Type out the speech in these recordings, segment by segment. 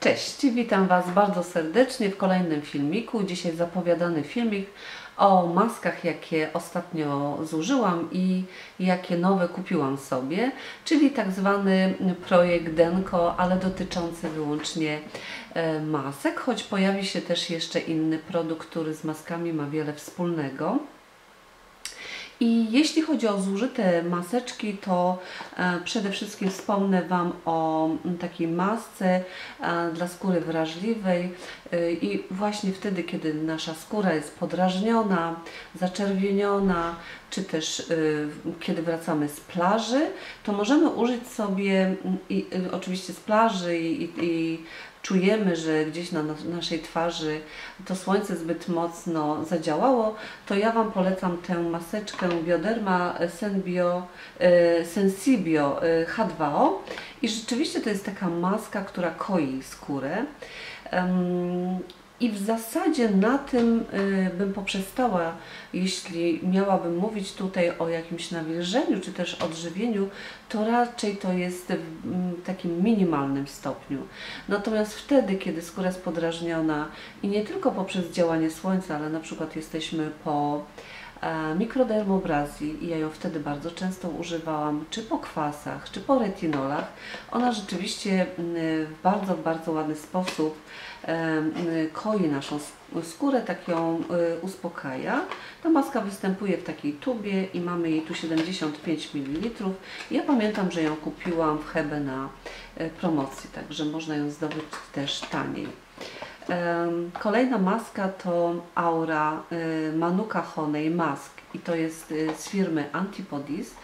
Cześć, witam Was bardzo serdecznie w kolejnym filmiku. Dzisiaj zapowiadany filmik o maskach, jakie ostatnio zużyłam i jakie nowe kupiłam sobie, czyli tak zwany projekt Denko, ale dotyczący wyłącznie masek, choć pojawi się też jeszcze inny produkt, który z maskami ma wiele wspólnego. I jeśli chodzi o zużyte maseczki, to przede wszystkim wspomnę Wam o takiej masce dla skóry wrażliwej i właśnie wtedy, kiedy nasza skóra jest podrażniona, zaczerwieniona, czy też kiedy wracamy z plaży, to możemy użyć sobie, oczywiście z plaży i czujemy, że gdzieś na naszej twarzy to słońce zbyt mocno zadziałało, to ja Wam polecam tę maseczkę Bioderma Sensibio H2O i rzeczywiście to jest taka maska, która koi skórę. I w zasadzie na tym bym poprzestała, jeśli miałabym mówić tutaj o jakimś nawilżeniu czy też odżywieniu, to raczej to jest w takim minimalnym stopniu. Natomiast wtedy, kiedy skóra jest podrażniona i nie tylko poprzez działanie słońca, ale na przykład jesteśmy po mikrodermobrazji i ja ją wtedy bardzo często używałam, czy po kwasach, czy po retinolach. Ona rzeczywiście w bardzo ładny sposób koi naszą skórę, tak ją uspokaja. Ta maska występuje w takiej tubie i mamy jej tu 75 ml. Ja pamiętam, że ją kupiłam w Hebe na promocji, także można ją zdobyć też taniej. Kolejna maska to Aura Manuka Honey Mask i to jest z firmy Antipodes.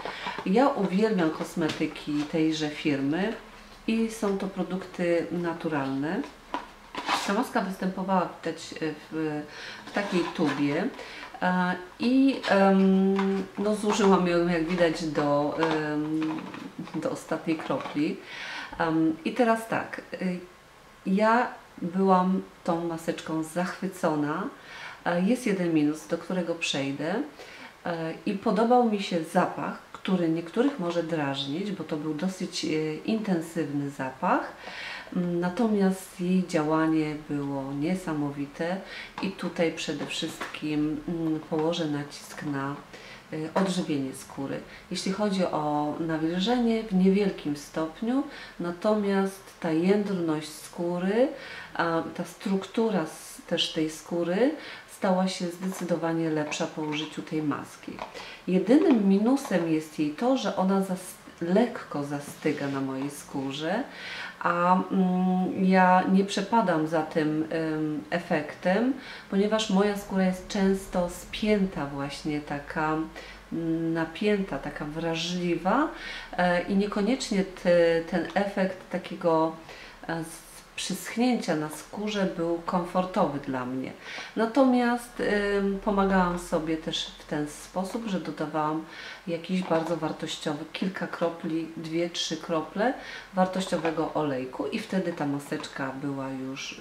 Ja uwielbiam kosmetyki tejże firmy i są to produkty naturalne. Ta maska występowała w takiej tubie i no, zużyłam ją, jak widać, do ostatniej kropli. I teraz tak, ja byłam tą maseczką zachwycona. Jest jeden minus, do którego przejdę, i podobał mi się zapach, który niektórych może drażnić, bo to był dosyć intensywny zapach, natomiast jej działanie było niesamowite i tutaj przede wszystkim położę nacisk na odżywienie skóry. Jeśli chodzi o nawilżenie, w niewielkim stopniu, natomiast ta jędrność skóry, ta struktura też tej skóry stała się zdecydowanie lepsza po użyciu tej maski. Jedynym minusem jest jej to, że ona lekko zastyga na mojej skórze, a ja nie przepadam za tym efektem, ponieważ moja skóra jest często spięta, właśnie taka napięta, taka wrażliwa i niekoniecznie ten efekt takiego przyschnięcia na skórze był komfortowy dla mnie. Natomiast pomagałam sobie też w ten sposób, że dodawałam jakiś bardzo wartościowy, kilka kropli, 2-3 krople wartościowego olejku i wtedy ta maseczka była już,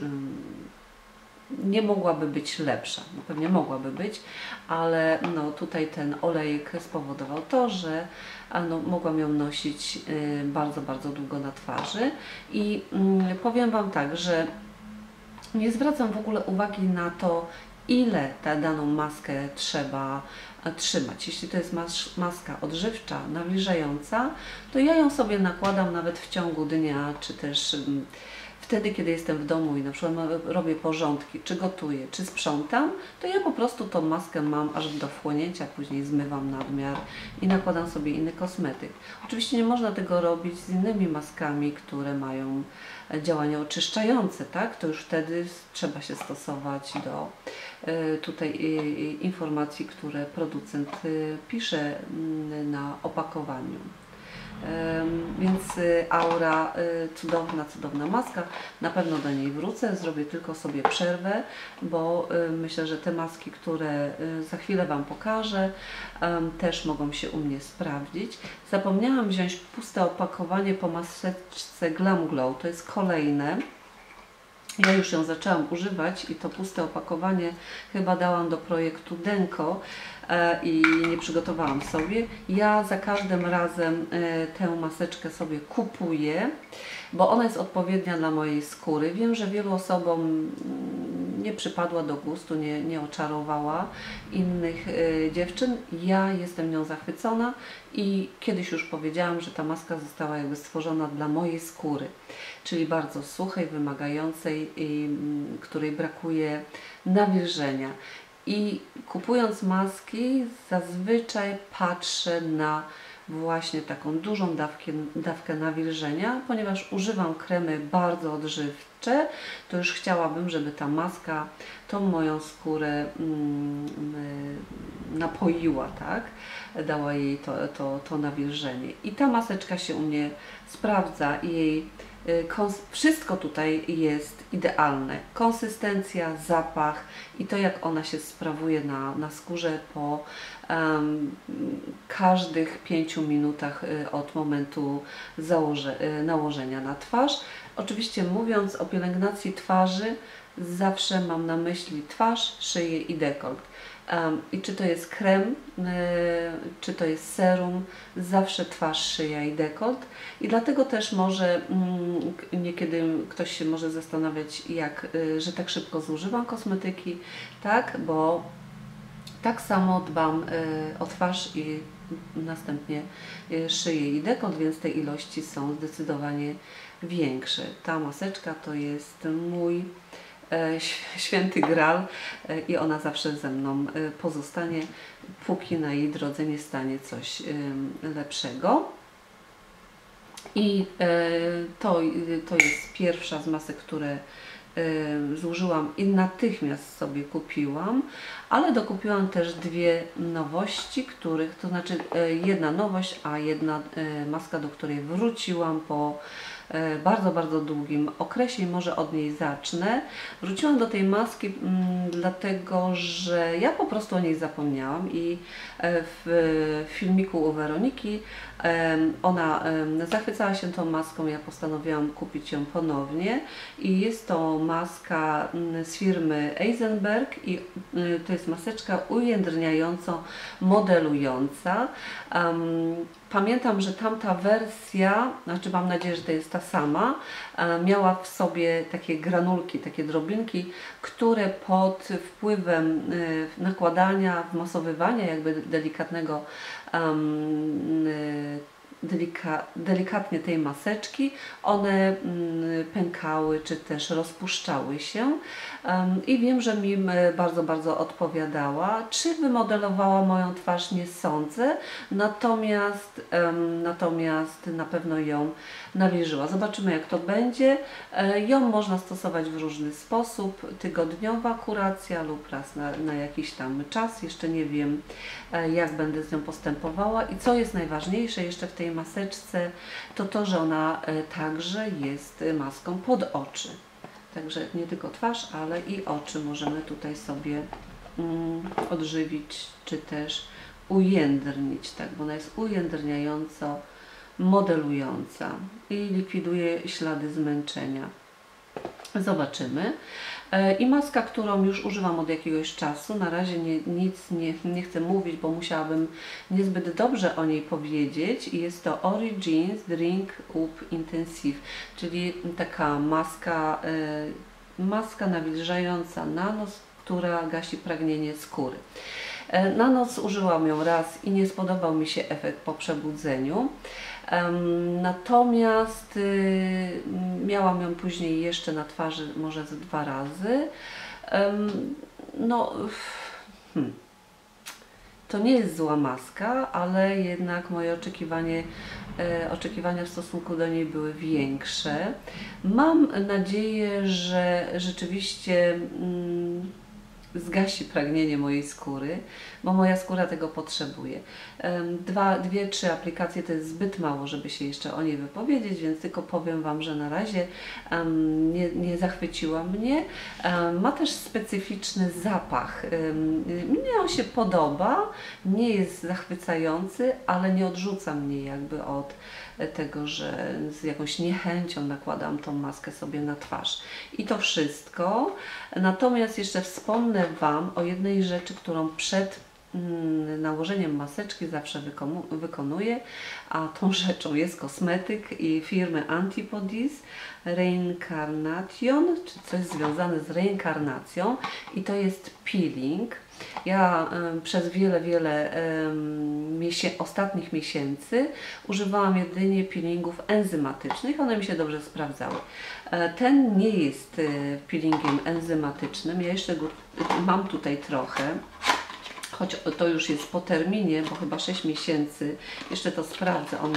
nie mogłaby być lepsza. Pewnie mogłaby być, ale no, tutaj ten olejek spowodował to, że no, mogłam ją nosić bardzo długo na twarzy. I powiem Wam tak, że nie zwracam w ogóle uwagi na to, ile tę daną maskę trzeba trzymać. Jeśli to jest maska odżywcza, nawilżająca, to ja ją sobie nakładam nawet w ciągu dnia, czy też wtedy, kiedy jestem w domu i na przykład robię porządki, czy gotuję, czy sprzątam, to ja po prostu tą maskę mam aż do wchłonięcia, później zmywam nadmiar i nakładam sobie inny kosmetyk. Oczywiście nie można tego robić z innymi maskami, które mają działanie oczyszczające, tak? To już wtedy trzeba się stosować do tutaj informacji, które producent pisze na opakowaniu. Więc Aura, cudowna maska, na pewno do niej wrócę, zrobię tylko sobie przerwę, bo myślę, że te maski, które za chwilę Wam pokażę, też mogą się u mnie sprawdzić. Zapomniałam wziąć puste opakowanie po maseczce Glam Glow, to jest kolejne. Ja już ją zaczęłam używać i to puste opakowanie chyba dałam do projektu Denko i nie przygotowałam sobie. Ja za każdym razem tę maseczkę sobie kupuję, bo ona jest odpowiednia dla mojej skóry. Wiem, że wielu osobom nie przypadła do gustu, nie oczarowała innych dziewczyn. Ja jestem nią zachwycona i kiedyś już powiedziałam, że ta maska została jakby stworzona dla mojej skóry, czyli bardzo suchej, wymagającej i której brakuje nawilżenia. I kupując maski zazwyczaj patrzę na właśnie taką dużą dawkę nawilżenia, ponieważ używam kremy bardzo odżywcze, to już chciałabym, żeby ta maska tą moją skórę napoiła, tak? Dała jej to nawilżenie. I ta maseczka się u mnie sprawdza i jej wszystko tutaj jest idealne. Konsystencja, zapach i to, jak ona się sprawuje na skórze po każdych 5 minutach od momentu nałożenia na twarz. Oczywiście mówiąc o pielęgnacji twarzy, zawsze mam na myśli twarz, szyję i dekolt. I czy to jest krem, czy to jest serum, zawsze twarz, szyja i dekolt. I dlatego też może niekiedy ktoś się może zastanawiać, że tak szybko zużywam kosmetyki, tak? Bo tak samo dbam o twarz i następnie szyję i dekolt, więc te ilości są zdecydowanie większe. Ta maseczka to jest mój święty gral i ona zawsze ze mną pozostanie, póki na jej drodze nie stanie coś lepszego. I to jest pierwsza z masek, które zużyłam i natychmiast sobie kupiłam, ale dokupiłam też dwie nowości, których, to znaczy jedna nowość, a jedna maska, do której wróciłam po bardzo, bardzo długim okresie i może od niej zacznę. Wróciłam do tej maski dlatego, że ja po prostu o niej zapomniałam i w filmiku u Weroniki ona zachwycała się tą maską, ja postanowiłam kupić ją ponownie i jest to maska z firmy Eisenberg i to jest maseczka ujędrniająco modelująca. Pamiętam, że tamta wersja, znaczy mam nadzieję, że to jest ta sama, miała w sobie takie granulki, takie drobinki, które pod wpływem nakładania, wmasowywania jakby delikatnego delikatnie tej maseczki, one pękały czy też rozpuszczały się i wiem, że mi bardzo, bardzo odpowiadała. Czy wymodelowała moją twarz? Nie sądzę, natomiast na pewno ją nawilżyła. Zobaczymy, jak to będzie. Ją można stosować w różny sposób, tygodniowa kuracja lub raz na jakiś tam czas. Jeszcze nie wiem, jak będę z nią postępowała i co jest najważniejsze jeszcze w tej maseczce, to to, że ona także jest maską pod oczy. Także nie tylko twarz, ale i oczy możemy tutaj sobie odżywić, czy też ujędrnić, tak? Bo ona jest ujędrniająco modelująca i likwiduje ślady zmęczenia. Zobaczymy. I maska, którą już używam od jakiegoś czasu, na razie nic nie chcę mówić, bo musiałabym niezbyt dobrze o niej powiedzieć. Jest to Origins Drink Up Intensive, czyli taka maska nawilżająca na nos, która gasi pragnienie skóry. Na noc użyłam ją raz i nie spodobał mi się efekt po przebudzeniu. Natomiast miałam ją później jeszcze na twarzy może ze 2 razy. To nie jest zła maska, ale jednak moje oczekiwania w stosunku do niej były większe. Mam nadzieję, że rzeczywiście zgasi pragnienie mojej skóry, bo moja skóra tego potrzebuje. Dwie, trzy aplikacje to jest zbyt mało, żeby się jeszcze o niej wypowiedzieć, więc tylko powiem Wam, że na razie nie zachwyciła mnie. Ma też specyficzny zapach. Mnie on się podoba, nie jest zachwycający, ale nie odrzuca mnie jakby od tego, że z jakąś niechęcią nakładam tą maskę sobie na twarz. I to wszystko. Natomiast jeszcze wspomnę Wam o jednej rzeczy, którą przed nałożeniem maseczki zawsze wykonuję, a tą rzeczą jest kosmetyk i firmy Antipodes Reincarnation, czy coś związane z reinkarnacją, i to jest peeling. Ja przez wiele ostatnich miesięcy używałam jedynie peelingów enzymatycznych, one mi się dobrze sprawdzały. Ten nie jest peelingiem enzymatycznym, ja jeszcze go mam tutaj trochę, choć to już jest po terminie, bo chyba 6 miesięcy, jeszcze to sprawdzę, on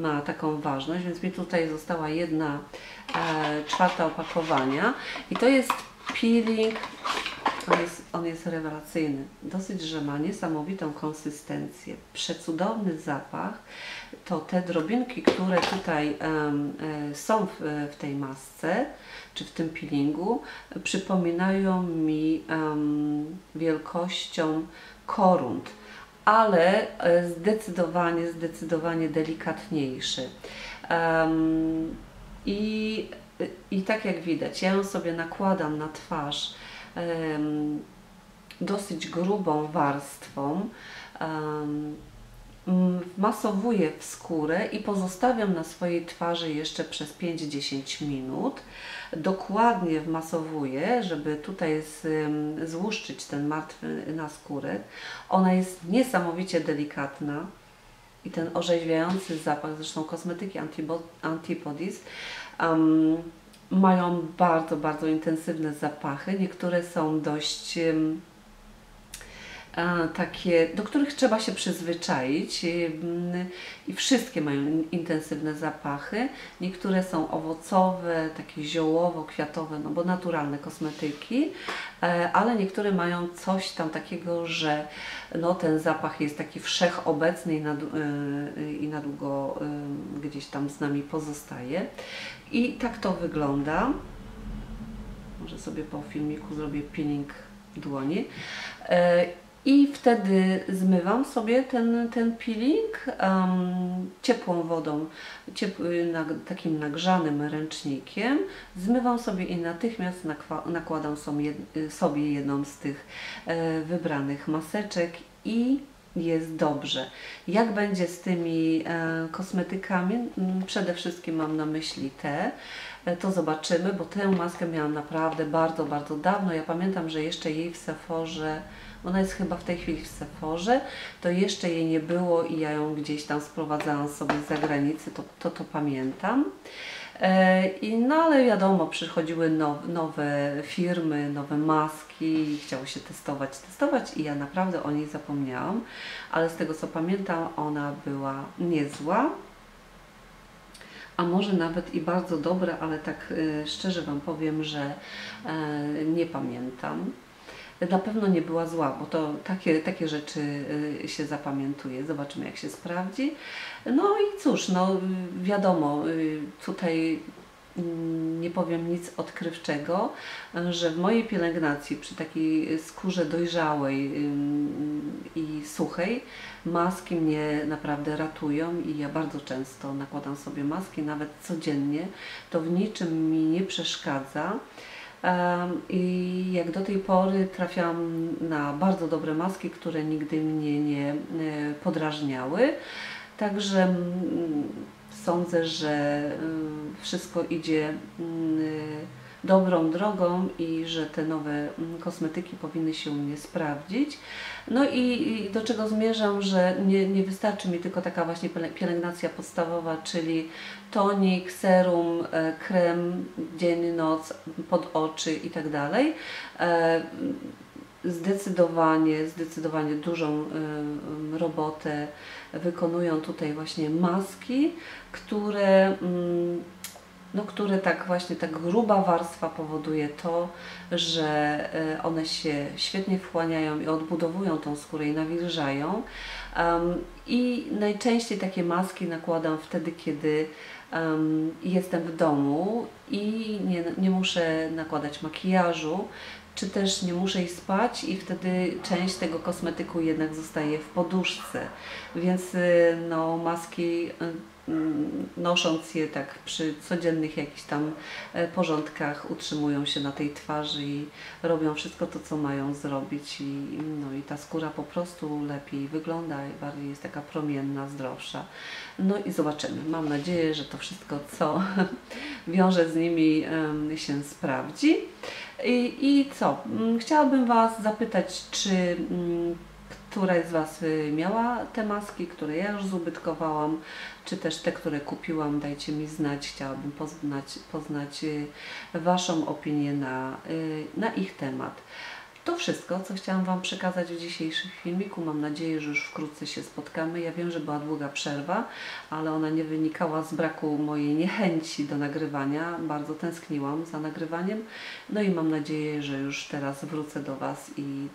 ma taką ważność, więc mi tutaj została 1/4 opakowania i to jest peeling. On jest rewelacyjny, dosyć, że ma niesamowitą konsystencję, przecudowny zapach. To te drobinki, które tutaj są w tej masce, czy w tym peelingu, przypominają mi wielkością korund, ale zdecydowanie, zdecydowanie delikatniejszy. I tak jak widać, ja ją sobie nakładam na twarz dosyć grubą warstwą, masowuję w skórę i pozostawiam na swojej twarzy jeszcze przez 5-10 minut. Dokładnie wmasowuję, żeby tutaj złuszczyć ten martwy naskórek. Ona jest niesamowicie delikatna i ten orzeźwiający zapach, zresztą kosmetyki Antipodes mają bardzo, bardzo intensywne zapachy. Niektóre są dość takie, do których trzeba się przyzwyczaić, i wszystkie mają intensywne zapachy. Niektóre są owocowe, takie ziołowo-kwiatowe, no bo naturalne kosmetyki, ale niektóre mają coś tam takiego, że no, ten zapach jest taki wszechobecny i na długo gdzieś tam z nami pozostaje. I tak to wygląda. Może sobie po filmiku zrobię peeling dłoni. I wtedy zmywam sobie ten peeling ciepłą wodą, takim nagrzanym ręcznikiem. Zmywam sobie i natychmiast nakładam sobie jedną z tych wybranych maseczek i jest dobrze. Jak będzie z tymi kosmetykami, przede wszystkim mam na myśli te, to zobaczymy, bo tę maskę miałam naprawdę bardzo, bardzo dawno. Ja pamiętam, że jeszcze jej w Sephorze, ona jest chyba w tej chwili w Sephorze, to jeszcze jej nie było i ja ją gdzieś tam sprowadzałam sobie z zagranicy, to pamiętam. No ale wiadomo, przychodziły nowe firmy, nowe maski i chciało się testować i ja naprawdę o niej zapomniałam, ale z tego co pamiętam, ona była niezła, a może nawet i bardzo dobra, ale tak szczerze Wam powiem, że nie pamiętam. Na pewno nie była zła, bo to takie rzeczy się zapamiętuje. Zobaczymy, jak się sprawdzi. No i cóż, no wiadomo, tutaj nie powiem nic odkrywczego, że w mojej pielęgnacji przy takiej skórze dojrzałej i suchej maski mnie naprawdę ratują i ja bardzo często nakładam sobie maski, nawet codziennie. To w niczym mi nie przeszkadza. I jak do tej pory trafiałam na bardzo dobre maski, które nigdy mnie nie podrażniały. Także sądzę, że wszystko idzie dobrą drogą i że te nowe kosmetyki powinny się u mnie sprawdzić. No i do czego zmierzam, że nie wystarczy mi tylko taka właśnie pielęgnacja podstawowa, czyli tonik, serum, krem, dzień, noc, pod oczy i tak dalej. Zdecydowanie dużą robotę wykonują tutaj właśnie maski, które no, które tak właśnie, ta gruba warstwa powoduje to, że one się świetnie wchłaniają i odbudowują tą skórę i nawilżają. I najczęściej takie maski nakładam wtedy, kiedy jestem w domu i nie muszę nakładać makijażu, czy też nie muszę iść spać i wtedy część tego kosmetyku jednak zostaje w poduszce, więc no, maski nosząc je tak przy codziennych jakichś tam porządkach utrzymują się na tej twarzy i robią wszystko to, co mają zrobić i, no, i ta skóra po prostu lepiej wygląda i bardziej jest taka promienna, zdrowsza. No i zobaczymy. Mam nadzieję, że to wszystko, co wiąże z nimi, się sprawdzi. I co? Chciałabym Was zapytać, czy któraś z Was miała te maski, które ja już zubytkowałam, czy też te, które kupiłam, dajcie mi znać. Chciałabym poznać Waszą opinię na ich temat. To wszystko, co chciałam Wam przekazać w dzisiejszym filmiku. Mam nadzieję, że już wkrótce się spotkamy. Ja wiem, że była długa przerwa, ale ona nie wynikała z braku mojej niechęci do nagrywania. Bardzo tęskniłam za nagrywaniem. No i mam nadzieję, że już teraz wrócę do Was i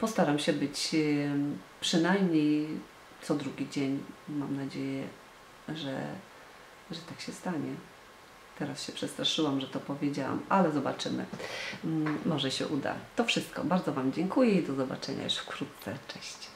postaram się być przynajmniej co drugi dzień. Mam nadzieję, że tak się stanie. Teraz się przestraszyłam, że to powiedziałam, ale zobaczymy. Może się uda. To wszystko. Bardzo Wam dziękuję i do zobaczenia już wkrótce. Cześć.